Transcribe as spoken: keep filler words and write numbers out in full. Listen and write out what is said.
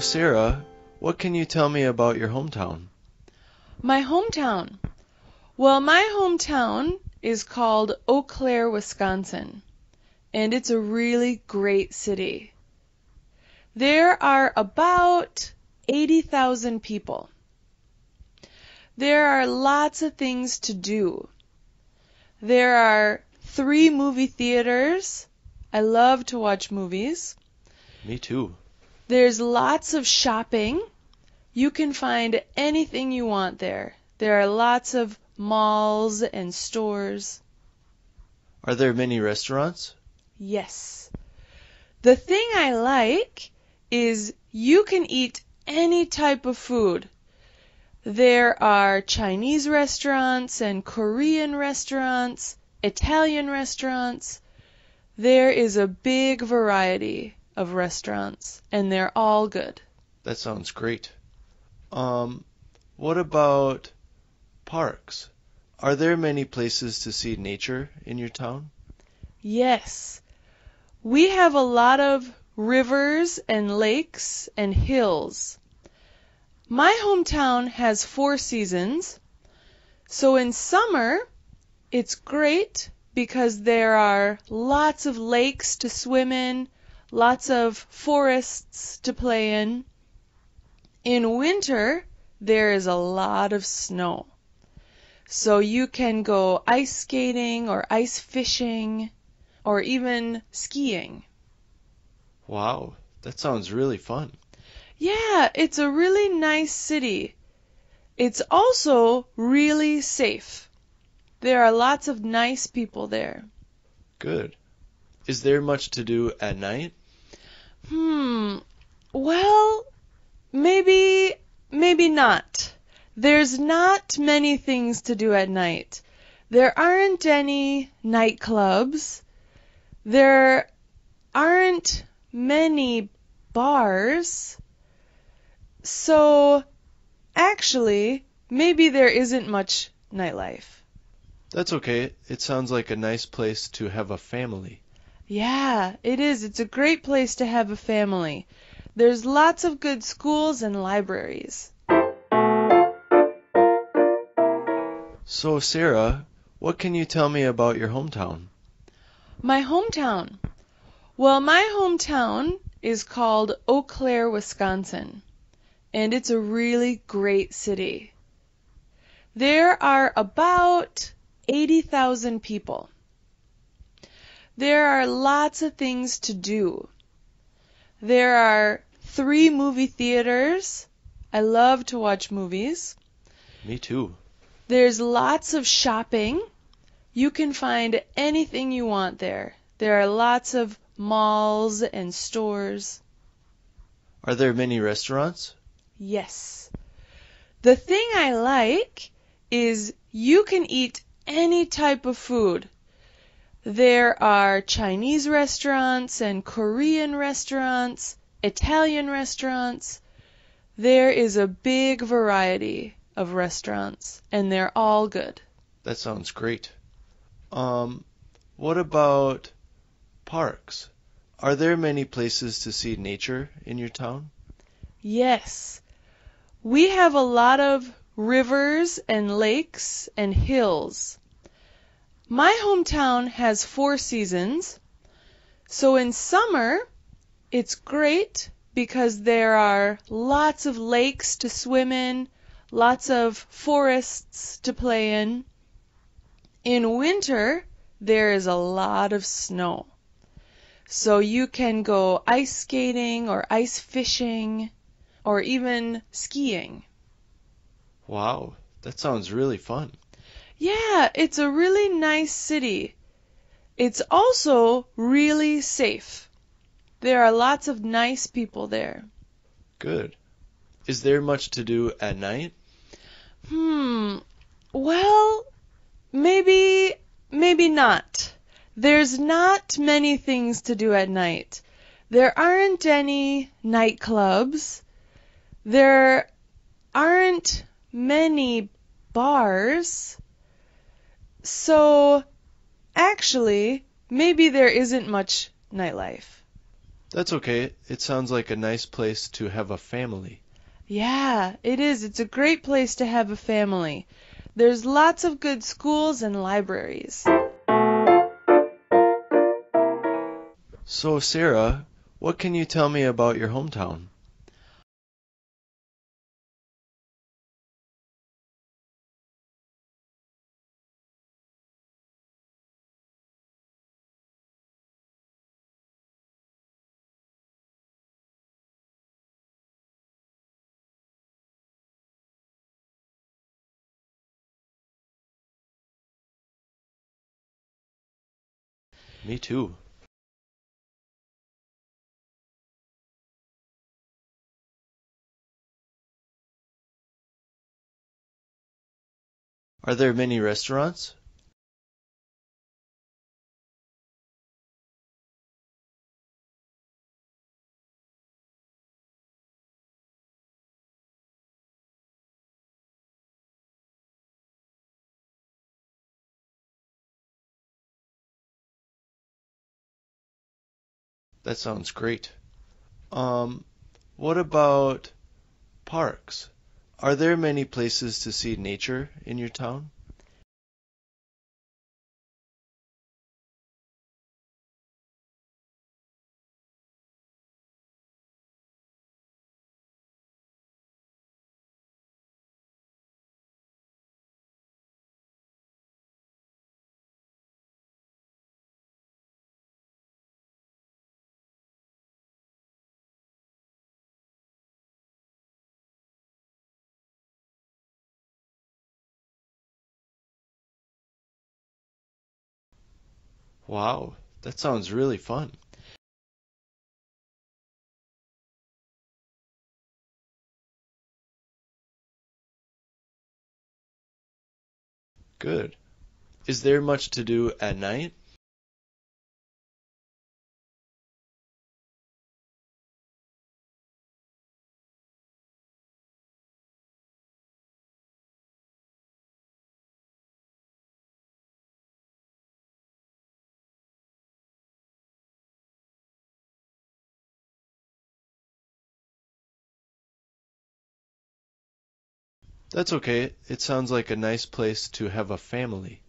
So, Sarah, what can you tell me about your hometown? My hometown? Well, my hometown is called Eau Claire, Wisconsin, and it's a really great city. There are about eighty thousand people. There are lots of things to do. There are three movie theaters. I love to watch movies. Me too. There's lots of shopping. You can find anything you want there. There are lots of malls and stores. Are there many restaurants? Yes. The thing I like is you can eat any type of food. There are Chinese restaurants and Korean restaurants, Italian restaurants. There is a big variety of restaurants, and they're all good. That sounds great. Um, what about parks? Are there many places to see nature in your town? Yes. We have a lot of rivers and lakes and hills. My hometown has four seasons. So in summer, it's great because there are lots of lakes to swim in, lots of forests to play in. In winter, there is a lot of snow. So you can go ice skating or ice fishing or even skiing. Wow, that sounds really fun. Yeah, it's a really nice city. It's also really safe. There are lots of nice people there. Good. Is there much to do at night? Hmm. Well, maybe, maybe not. There's not many things to do at night. There aren't any nightclubs. There aren't many bars. So, actually, maybe there isn't much nightlife. That's okay. It sounds like a nice place to have a family. Yeah, it is. It's a great place to have a family. There's lots of good schools and libraries. So, Sarah, what can you tell me about your hometown? My hometown? Well, my hometown is called Eau Claire, Wisconsin, and it's a really great city. There are about eighty thousand people. There are lots of things to do. There are three movie theaters. I love to watch movies. Me too. There's lots of shopping. You can find anything you want there. There are lots of malls and stores. Are there many restaurants? Yes. The thing I like is you can eat any type of food. There are Chinese restaurants and Korean restaurants, Italian restaurants. There is a big variety of restaurants, and they're all good. That sounds great. Um, what about parks? Are there many places to see nature in your town? Yes. We have a lot of rivers and lakes and hills. My hometown has four seasons. So in summer, it's great because there are lots of lakes to swim in, lots of forests to play in. In winter, there is a lot of snow. So you can go ice skating or ice fishing or even skiing. Wow, that sounds really fun. Yeah, it's a really nice city. It's also really safe. There are lots of nice people there. Good. Is there much to do at night? Hmm. Well, maybe, maybe not. There's not many things to do at night. There aren't any nightclubs. There aren't many bars. So, actually, maybe there isn't much nightlife. That's okay. It sounds like a nice place to have a family. Yeah, it is. It's a great place to have a family. There's lots of good schools and libraries. So, Sarah, what can you tell me about your hometown? Me too. Are there many restaurants? That sounds great. Um, what about parks? Are there many places to see nature in your town? Wow, that sounds really fun. Good. Is there much to do at night? That's okay. It sounds like a nice place to have a family.